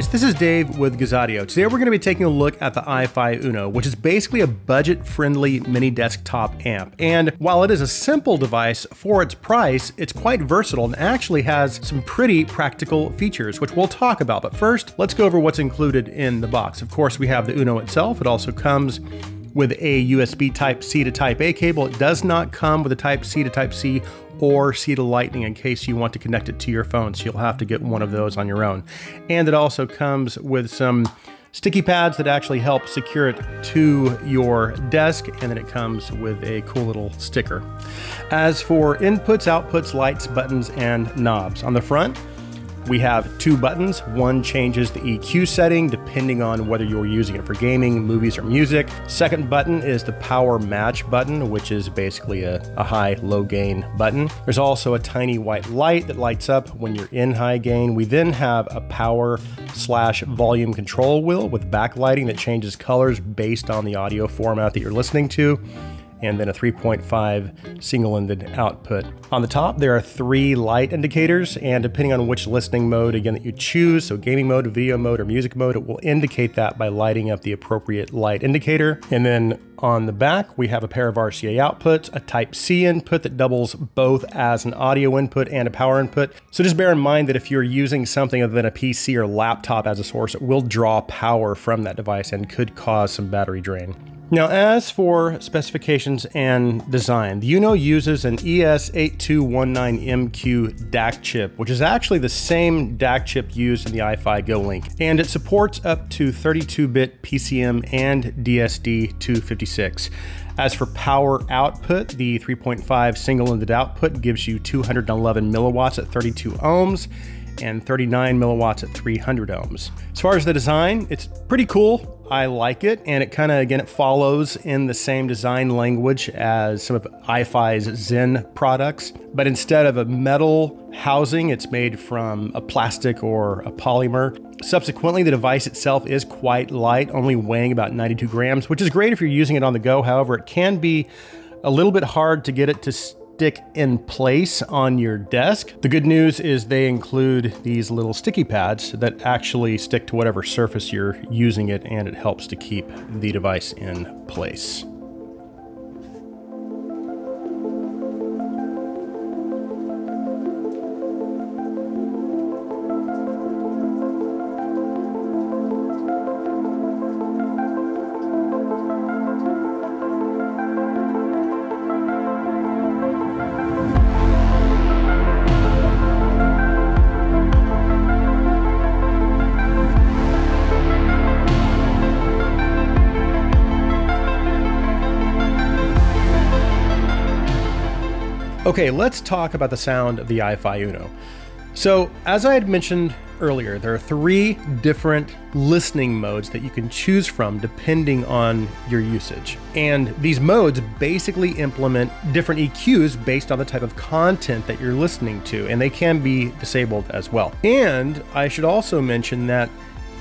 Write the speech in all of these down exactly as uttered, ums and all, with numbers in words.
guys, this is Dave with Gizaudio. Today we're going to be taking a look at the iFi Uno, which is basically a budget-friendly mini desktop amp. And while it is a simple device for its price, it's quite versatile and actually has some pretty practical features, which we'll talk about. But first, let's go over what's included in the box. Of course, we have the Uno itself. It also comes with a U S B Type-C to Type-A cable. It does not come with a Type-C to Type-C or C to Lightning in case you want to connect it to your phone, so you'll have to get one of those on your own. And it also comes with some sticky pads that actually help secure it to your desk, and then it comes with a cool little sticker. As for inputs, outputs, lights, buttons, and knobs, on the front, we have two buttons. One changes the E Q setting depending on whether you're using it for gaming, movies, or music. Second button is the power match button, which is basically a, a high low gain button. There's also a tiny white light that lights up when you're in high gain. We then have a power slash volume control wheel with backlighting that changes colors based on the audio format that you're listening to, and then a three point five single-ended output. On the top, there are three light indicators, and depending on which listening mode, again, that you choose, so gaming mode, video mode, or music mode, it will indicate that by lighting up the appropriate light indicator. And then on the back, we have a pair of R C A outputs, a Type-C input that doubles both as an audio input and a power input. So just bear in mind that if you're using something other than a P C or laptop as a source, it will draw power from that device and could cause some battery drain. Now, as for specifications and design, the Uno uses an E S eight two one nine M Q D A C chip, which is actually the same D A C chip used in the iFi Go Link, and it supports up to thirty-two bit P C M and D S D two fifty-six. As for power output, the three point five single-ended output gives you two hundred eleven milliwatts at thirty-two ohms, and thirty-nine milliwatts at three hundred ohms. As far as the design, it's pretty cool. I like it, and it kind of, again, it follows in the same design language as some of iFi's Zen products, but instead of a metal housing, it's made from a plastic or a polymer. Subsequently, the device itself is quite light, only weighing about ninety-two grams, which is great if you're using it on the go. However, it can be a little bit hard to get it to stick in place on your desk. The good news is they include these little sticky pads that actually stick to whatever surface you're using it, and it helps to keep the device in place. Okay, let's talk about the sound of the iFi Uno. So, as I had mentioned earlier, there are three different listening modes that you can choose from depending on your usage. And these modes basically implement different E Qs based on the type of content that you're listening to, and they can be disabled as well. And I should also mention that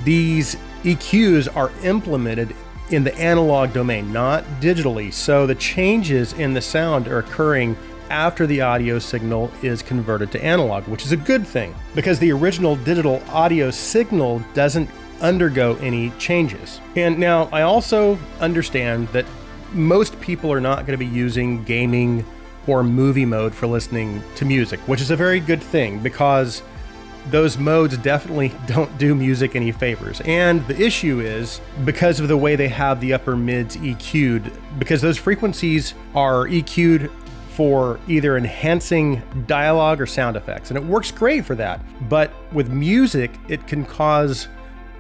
these E Qs are implemented in the analog domain, not digitally. So the changes in the sound are occurring after the audio signal is converted to analog, which is a good thing because the original digital audio signal doesn't undergo any changes. And now I also understand that most people are not going to be using gaming or movie mode for listening to music, which is a very good thing because those modes definitely don't do music any favors. And the issue is because of the way they have the upper mids E Q'd, because those frequencies are E Q'd for either enhancing dialogue or sound effects, and it works great for that. But with music, it can cause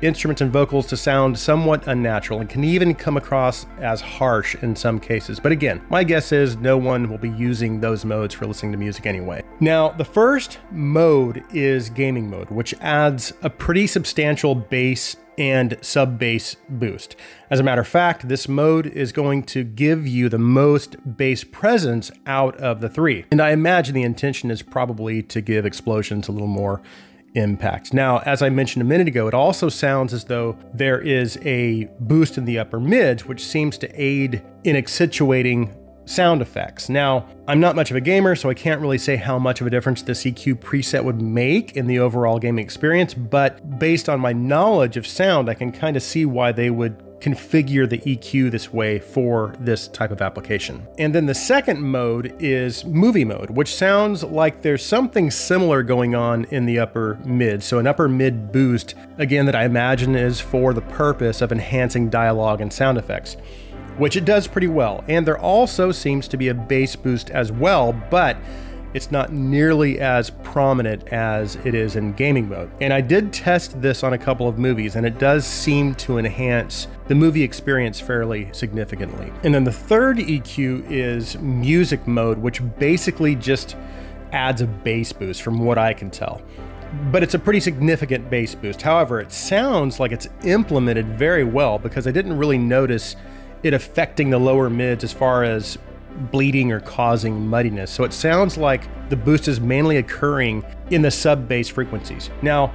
instruments and vocals to sound somewhat unnatural and can even come across as harsh in some cases. But again, my guess is no one will be using those modes for listening to music anyway. Now, the first mode is gaming mode, which adds a pretty substantial bass and sub-bass boost. As a matter of fact, this mode is going to give you the most bass presence out of the three. And I imagine the intention is probably to give explosions a little more impact. Now, as I mentioned a minute ago, it also sounds as though there is a boost in the upper mids, which seems to aid in accentuating sound effects. Now, I'm not much of a gamer, so I can't really say how much of a difference this E Q preset would make in the overall gaming experience, but based on my knowledge of sound, I can kind of see why they would configure the E Q this way for this type of application. And then the second mode is movie mode, which sounds like there's something similar going on in the upper mid. So an upper mid boost, again, that I imagine is for the purpose of enhancing dialogue and sound effects, which it does pretty well. And there also seems to be a bass boost as well, but it's not nearly as prominent as it is in gaming mode. And I did test this on a couple of movies, and it does seem to enhance the movie experience fairly significantly. And then the third E Q is music mode, which basically just adds a bass boost from what I can tell. But it's a pretty significant bass boost. However, it sounds like it's implemented very well because I didn't really notice it affecting the lower mids as far as bleeding or causing muddiness. So it sounds like the boost is mainly occurring in the sub-bass frequencies. Now,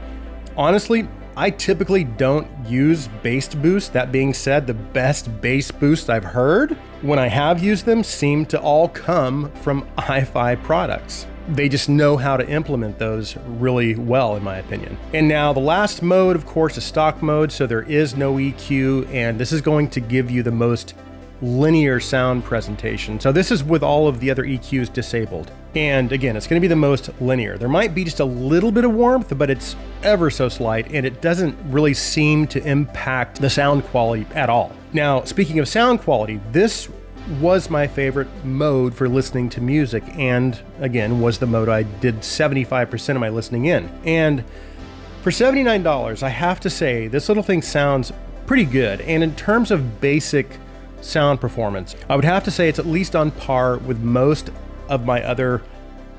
honestly, I typically don't use bass boost. That being said, the best bass boosts I've heard when I have used them seem to all come from iFi products. They just know how to implement those really well, in my opinion. And now the last mode, of course, is stock mode. So there is no E Q, and this is going to give you the most linear sound presentation. So this is with all of the other E Qs disabled. And again, it's going to be the most linear. There might be just a little bit of warmth, but it's ever so slight, and it doesn't really seem to impact the sound quality at all. Now, speaking of sound quality, this was my favorite mode for listening to music, and again, was the mode I did seventy-five percent of my listening in. And for seventy-nine dollars, I have to say, this little thing sounds pretty good. And in terms of basic sound performance, I would have to say it's at least on par with most of my other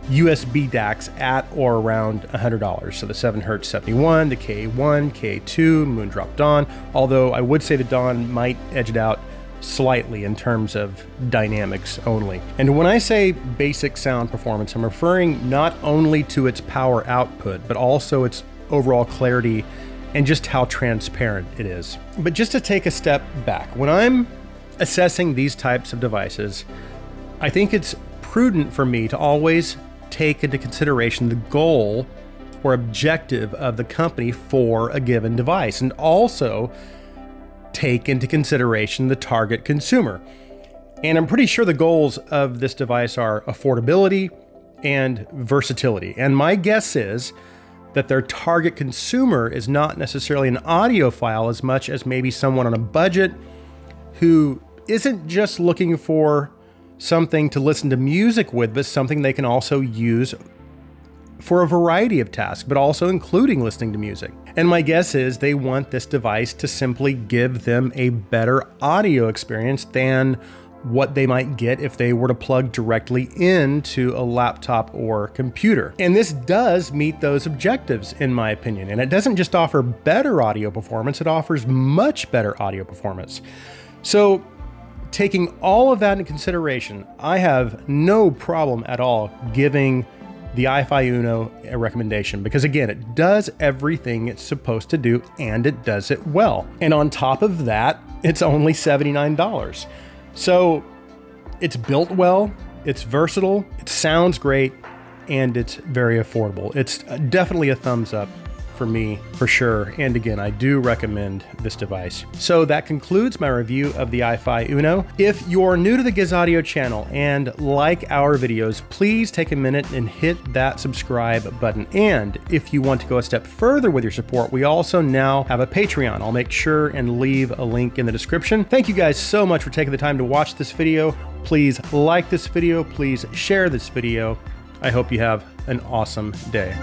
U S B D A Cs at or around one hundred dollars. So the seven hertz seventy-one, the K one, K two, Moondrop Dawn, although I would say the Dawn might edge it out slightly in terms of dynamics only. And when I say basic sound performance, I'm referring not only to its power output, but also its overall clarity and just how transparent it is. But just to take a step back, when I'm assessing these types of devices, I think it's prudent for me to always take into consideration the goal or objective of the company for a given device, and also take into consideration the target consumer. And I'm pretty sure the goals of this device are affordability and versatility. And my guess is that their target consumer is not necessarily an audiophile as much as maybe someone on a budget who isn't just looking for something to listen to music with, but something they can also use for a variety of tasks, but also including listening to music. And my guess is they want this device to simply give them a better audio experience than what they might get if they were to plug directly into a laptop or computer. And this does meet those objectives, in my opinion. And it doesn't just offer better audio performance, it offers much better audio performance. So taking all of that into consideration, I have no problem at all giving the iFi Uno a recommendation, because again, it does everything it's supposed to do and it does it well. And on top of that, it's only seventy-nine dollars. So it's built well, it's versatile, it sounds great, and it's very affordable. It's definitely a thumbs up for me, for sure. And again, I do recommend this device. So that concludes my review of the iFi Uno. If you're new to the Gizaudio channel and like our videos, please take a minute and hit that subscribe button. And if you want to go a step further with your support, we also now have a Patreon. I'll make sure and leave a link in the description. Thank you guys so much for taking the time to watch this video. Please like this video, please share this video. I hope you have an awesome day.